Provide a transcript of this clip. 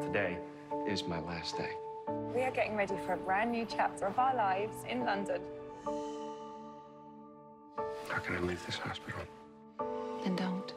Today is my last day. We are getting ready for a brand new chapter of our lives in London. How can I leave this hospital? Then don't.